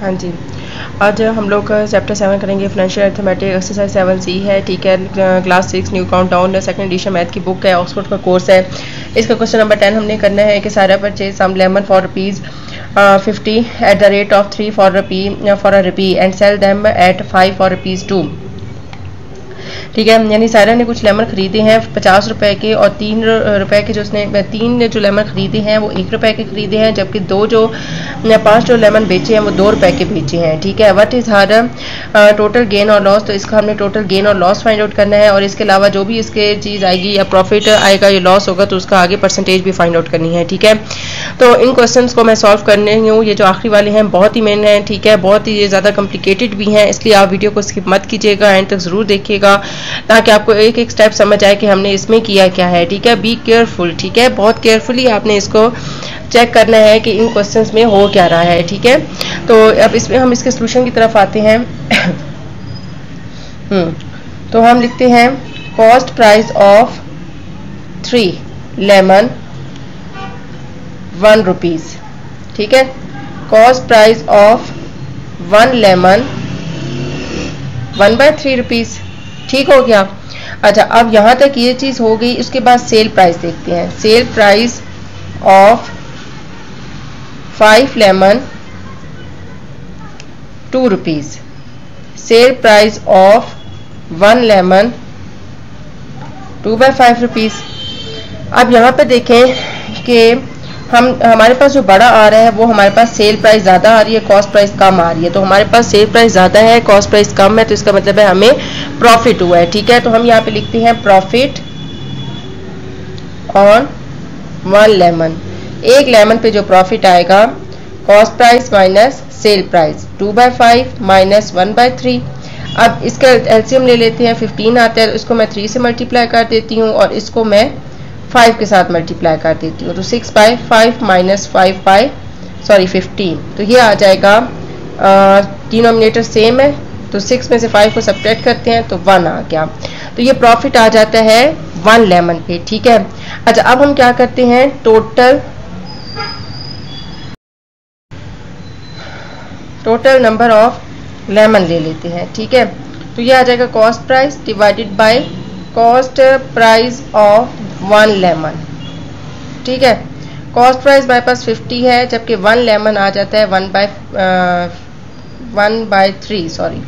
हाँ जी, आज हम लोग चैप्टर 7 करेंगे। फाइनेंशियल अरिथमेटिक एक्सरसाइज 7C है, ठीक है। Class 6 new countdown second edition math की बुक है, ऑक्सफोर्ड का कोर्स है। इसका क्वेश्चन नंबर 10 हमने करना है कि सारा purchase some lemon for ₹50 at the rate of 3 for a rupee and sell them at 5 for ₹2। ठीक है, यानी सारा ने कुछ लेमन खरीदे हैं ₹50 के, और ₹3 के जो उसने जो लेमन खरीदे हैं वो ₹1 के खरीदे हैं, जबकि 5 जो लेमन बेचे हैं वो ₹2 के बेचे हैं। ठीक है, what is her total gain और लॉस, तो इसका हमने टोटल गेन और लॉस फाइंड आउट करना है, और इसके अलावा जो भी इसके चीज़ आएगी या प्रॉफिट आएगा या लॉस होगा तो उसका आगे परसेंटेज भी फाइंड आउट करनी है। ठीक है, तो इन क्वेश्चन को मैं सॉल्व करने हूँ। ये जो आखिरी वाले हैं बहुत ही मेन हैं, ठीक है, बहुत ही ज़्यादा कॉम्प्लिकेटेड भी हैं, इसलिए आप वीडियो को स्किप मत कीजिएगा, एंड तक ज़रूर देखिएगा ताकि आपको एक एक स्टेप समझ आए कि हमने इसमें किया क्या है। ठीक है, बी केयरफुल, ठीक है, बहुत केयरफुली आपने इसको चेक करना है कि इन क्वेश्चंस में हो क्या रहा है। ठीक है, तो अब इसमें हम इसके सॉल्यूशन की तरफ आते हैं। तो हम लिखते हैं कॉस्ट प्राइस ऑफ 3 लेमन ₹1। ठीक है, cost price of 1 lemon 1/3 rupees. ठीक हो गया। अच्छा, अब यहाँ तक ये चीज़ हो गई। उसके बाद सेल प्राइस देखते हैं। Sell price of 5 lemon ₹2। Sell price of 1 lemon 2/5 rupees. अब यहाँ पे देखें कि हमारे पास जो बड़ा आ रहा है वो हमारे पास सेल प्राइस ज़्यादा आ रही है, कॉस्ट प्राइस कम आ रही है। तो हमारे पास सेल प्राइस ज़्यादा है, कॉस्ट प्राइस कम है, तो इसका मतलब है हमें प्रॉफिट हुआ है। ठीक है, तो हम यहाँ पे लिखते हैं प्रॉफिट ऑन 1 लेमन। 1 लेमन पे जो प्रॉफिट आएगा, cost price minus sell price 2/5 minus 1/3। अब इसका एलसीएम ले लेते हैं, 15 आता है, इसको मैं 3 से मल्टीप्लाई कर देती हूँ और इसको मैं 5 के साथ मल्टीप्लाई कर देती हूँ, तो 6/5 माइनस 15। तो ये आ जाएगा, डिनोमिनेटर सेम है, तो 6 में से 5 को सब्ट्रैक्ट करते हैं तो 1 आ गया। तो ये प्रॉफिट आ जाता है 1 लेमन पे। ठीक है, अच्छा, अब हम क्या करते हैं, टोटल नंबर ऑफ लेमन ले लेते हैं। ठीक है, तो ये आ जाएगा cost price divided by cost price of 1 lemon. ठीक है, कॉस्ट प्राइस हमारे पास 50 है, जबकि 1 लेमन आ जाता है 1/3, सॉरी।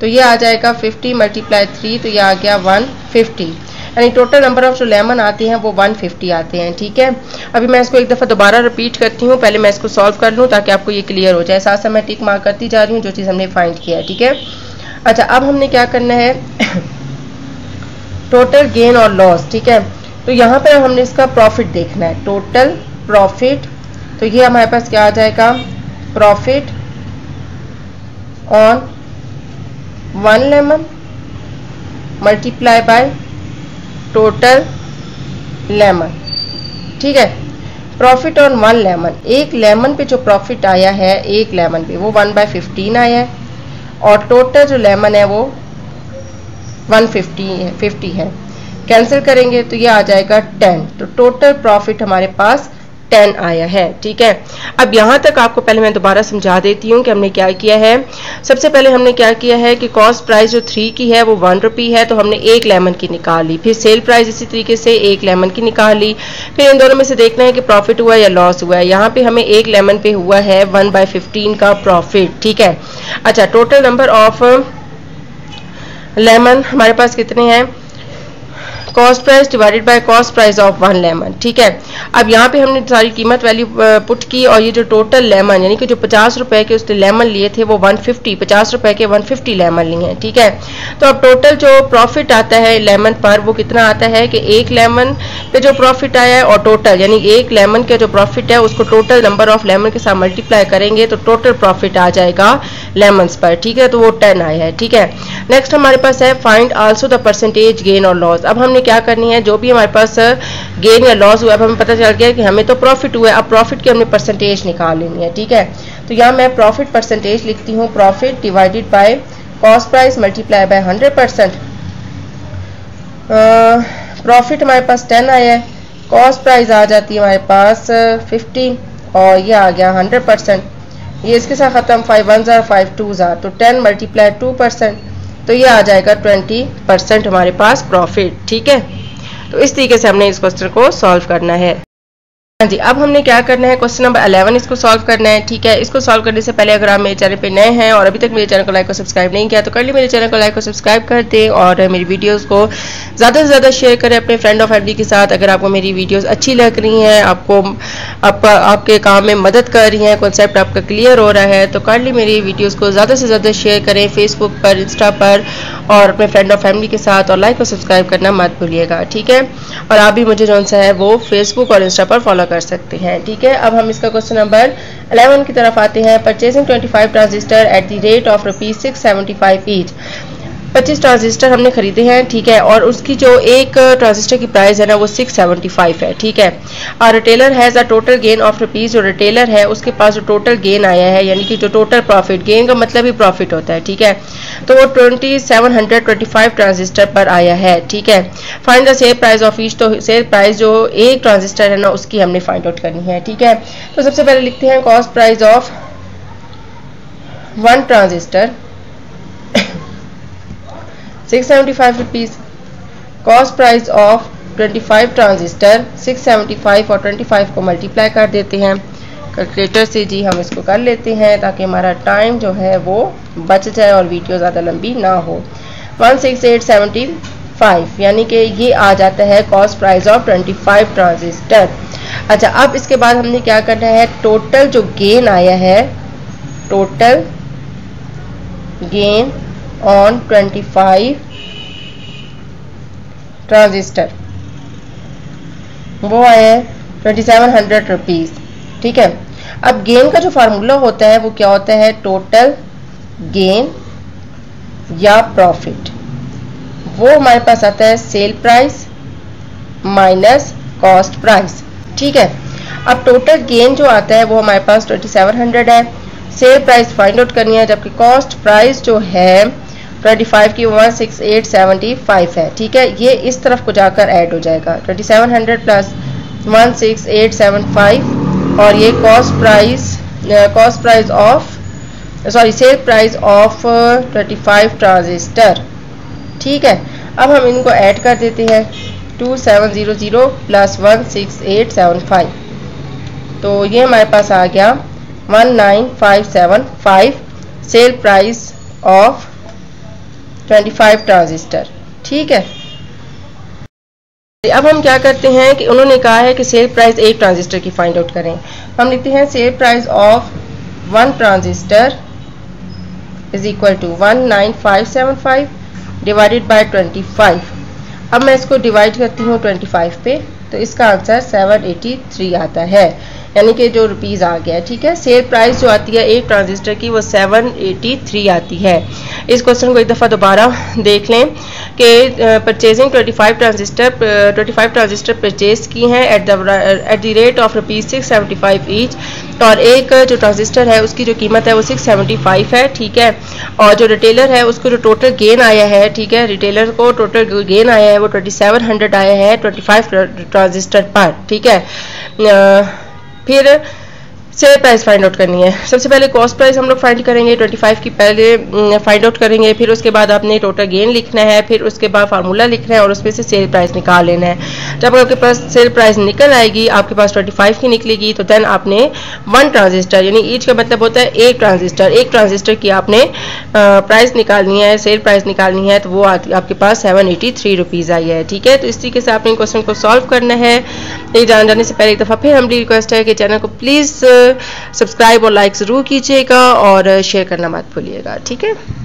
तो ये आ जाएगा 50 मल्टीप्लाई 3, तो ये आ गया 150, यानी टोटल नंबर ऑफ जो लेमन आते हैं वो 150 आते हैं। ठीक है, अभी मैं इसको एक दफ़ा दोबारा रिपीट करती हूँ, पहले मैं इसको सॉल्व कर लूँ ताकि आपको ये क्लियर हो जाए। साथ साथ मैं टिक मार्क करती जा रही हूँ जो चीज़ हमने फाइंड किया है। ठीक है, अच्छा, अब हमने क्या करना है, टोटल गेन और लॉस। ठीक है, तो यहाँ पर हमने इसका प्रॉफिट देखना है, टोटल प्रॉफिट। तो ये हमारे पास क्या आ जाएगा, profit on 1 lemon multiply by total lemon. ठीक है, प्रॉफिट ऑन 1 लेमन, 1 लेमन पे जो प्रॉफिट आया है, 1 लेमन पे वो 1/15 आया है, और टोटल जो लेमन है वो 150 है। कैंसिल करेंगे तो ये आ जाएगा 10, तो टोटल प्रॉफिट हमारे पास 10 आया है। ठीक है, अब यहाँ तक आपको पहले मैं दोबारा समझा देती हूँ कि हमने क्या किया है। सबसे पहले हमने क्या किया है कि कॉस्ट प्राइस जो 3 की है वो ₹1 है, तो हमने 1 लेमन की निकाली, फिर सेल प्राइस इसी तरीके से 1 लेमन की निकाली, फिर इन दोनों में से देखना है कि प्रॉफिट हुआ या लॉस हुआ है। यहाँ पे हमें 1 लेमन पे हुआ है 1/15 का प्रॉफिट। ठीक है, अच्छा, टोटल नंबर ऑफ लेमन हमारे पास कितने हैं, cost price divided by cost price of 1 lemon. ठीक है, अब यहाँ पे हमने सारी कीमत वैल्यू पुट की, और ये जो टोटल लेमन यानी कि जो ₹50 के उसने लेमन लिए थे वो 150, ₹50 के 150 लेमन लिए हैं। ठीक है, तो अब टोटल जो प्रॉफिट आता है लेमन पर वो कितना आता है कि 1 लेमन पे जो प्रॉफिट आया है और टोटल, यानी 1 लेमन का जो प्रॉफिट है उसको टोटल नंबर ऑफ लेमन के साथ मल्टीप्लाई करेंगे तो टोटल प्रॉफिट आ जाएगा लेमन्स पर। ठीक है, तो वो 10 आया है। ठीक है, नेक्स्ट हमारे पास है find also the percentage gain और लॉस। अब हमने क्या करनी है, जो भी हमारे पास गेन या लॉस हुआ, अब हमें पता चल गया कि हमें तो प्रॉफिट हुआ है, अब प्रॉफिट की हमने परसेंटेज निकाल लेनी है। ठीक है, तो यहाँ मैं प्रॉफिट परसेंटेज लिखती हूँ, profit divided by cost price multiply by 100%। Profit हमारे पास 10 आया है, कॉस्ट प्राइस आ जाती है हमारे पास 50 और ये आ गया 100%। ये इसके साथ ख़त्म, 5 1s are 5 2s are, तो 10 multiplied 2%, तो ये आ जाएगा 20% हमारे पास प्रॉफिट। ठीक है, तो इस तरीके से हमने इस क्वेश्चन को सॉल्व करना है। हाँ जी, अब हमने क्या करना है, क्वेश्चन नंबर 11 इसको सॉल्व करना है। ठीक है, इसको सॉल्व करने से पहले अगर आप मेरे चैनल पे नए हैं और अभी तक मेरे चैनल को लाइक और सब्सक्राइब नहीं किया तो कर लिए मेरे चैनल को लाइक और सब्सक्राइब कर दें और मेरी वीडियोस को ज़्यादा से ज़्यादा शेयर करें अपने फ्रेंड और फैमिली के साथ। अगर आपको मेरी वीडियोज़ अच्छी लग रही हैं, आपके काम में मदद कर रही हैं, कॉन्सेप्ट आपका क्लियर हो रहा है, तो कर लिए मेरी वीडियोज़ को ज़्यादा से ज़्यादा शेयर करें फेसबुक पर, इंस्टा पर और अपने फ्रेंड और फैमिली के साथ, और लाइक और सब्सक्राइब करना मत भूलिएगा। ठीक है, और आप भी मुझे जौन सा है वो फेसबुक और इंस्टा पर फॉलो कर सकते हैं। ठीक है, अब हम इसका क्वेश्चन नंबर 11 की तरफ आते हैं। Purchasing 25 transistor at the rate of ₹675 each. 25 transistor हमने खरीदे हैं। ठीक है, और उसकी जो एक ट्रांजिस्टर की प्राइस है ना वो 675 है। ठीक है, और retailer has a total gain of ₹, जो रिटेलर है उसके पास जो टोटल गेन आया है, यानी कि जो टोटल प्रॉफिट, गेन का मतलब ही प्रॉफिट होता है। ठीक है, तो वो 2725 ट्रांजिस्टर पर आया है। ठीक है, find the sell price of each, तो सेल प्राइस जो एक ट्रांजिस्टर है ना उसकी हमने फाइंड आउट करनी है। ठीक है, तो सबसे पहले लिखते हैं cost price of 1 transistor ₹675, cost price of 25 transistor 675, और 25 को मल्टीप्लाई कर देते हैं कैलकुलेटर से। जी हम इसको कर लेते हैं ताकि हमारा टाइम जो है वो बच जाए और वीडियो ज़्यादा लंबी ना हो। 16875, यानी कि ये आ जाता है कॉस्ट प्राइस ऑफ 25 ट्रांजिस्टर। अच्छा, अब इसके बाद हमने क्या करना है, टोटल जो गेन आया है, टोटल गेन ऑन 25 ट्रांजिस्टर वो आया है ₹2700। ठीक है, अब गेन का जो फार्मूला होता है वो क्या होता है, टोटल गेन या प्रॉफिट, वो हमारे पास आता है sell price minus cost price. ठीक है, अब टोटल गेन जो आता है वो हमारे पास 2700 है, सेल प्राइस फाइंड आउट करनी है, जबकि कॉस्ट प्राइस जो है 25 की 16875 है। ठीक है, ये इस तरफ को जाकर ऐड हो जाएगा, 2700 प्लस 16875, और ये सेल प्राइस ऑफ 25 ट्रांजिस्टर। ठीक है, अब हम इनको ऐड कर देते हैं, 2700 प्लस 16875, तो ये हमारे पास आ गया 19575, सेल प्राइस ऑफ 25 ट्रांजिस्टर। ठीक है, अब हम क्या करते हैं कि उन्होंने कहा है कि सेल प्राइस एक ट्रांजिस्टर की फाइंड आउट करें। हम लिखते हैं sell price of 1 transistor is equal to 19575 divided by 25। अब मैं इसको डिवाइड करती हूँ 25 पे, तो इसका आंसर 783 आता है, यानी कि जो रुपीज़ आ गया। ठीक है, सेल प्राइस जो आती है एक ट्रांजिस्टर की वो 783 आती है। इस क्वेश्चन को एक दफ़ा दोबारा देख लें कि परचेजिंग 25 ट्रांजिस्टर परचेज की हैं at the rate of ₹675 each, और एक जो ट्रांजिस्टर है उसकी जो कीमत है वो 675 है। ठीक है, और जो रिटेलर है उसको जो टोटल गेन आया है, ठीक है, रिटेलर को टोटल गेन आया है वो 2700 आया है 25 ट्रांजिस्टर पर। ठीक है, फिर सेल प्राइस फाइंड आउट करनी है। सबसे पहले कॉस्ट प्राइस हम लोग फाइंड करेंगे, 25 की पहले फाइंड आउट करेंगे, फिर उसके बाद आपने टोटल गेन लिखना है, फिर उसके बाद फार्मूला लिखना है और उसमें से सेल प्राइस निकाल लेना है। जब आपके पास सेल प्राइस निकल आएगी, आपके पास 25 की निकलेगी, तो देन आपने 1 ट्रांजिस्टर, यानी ईच का मतलब होता है एक ट्रांजिस्टर की आपने प्राइस निकालनी है, सेल प्राइस निकालनी है, तो वो आपके पास 783 रुपीज़ आई है। ठीक है, तो इस तरीके से आपने क्वेश्चन को सॉल्व करना है। ये जाने से पहले एक दफ़ा फिर हमारी रिक्वेस्ट है कि चैनल को प्लीज़ सब्सक्राइब और लाइक ज़रूर कीजिएगा और शेयर करना मत भूलिएगा। ठीक है।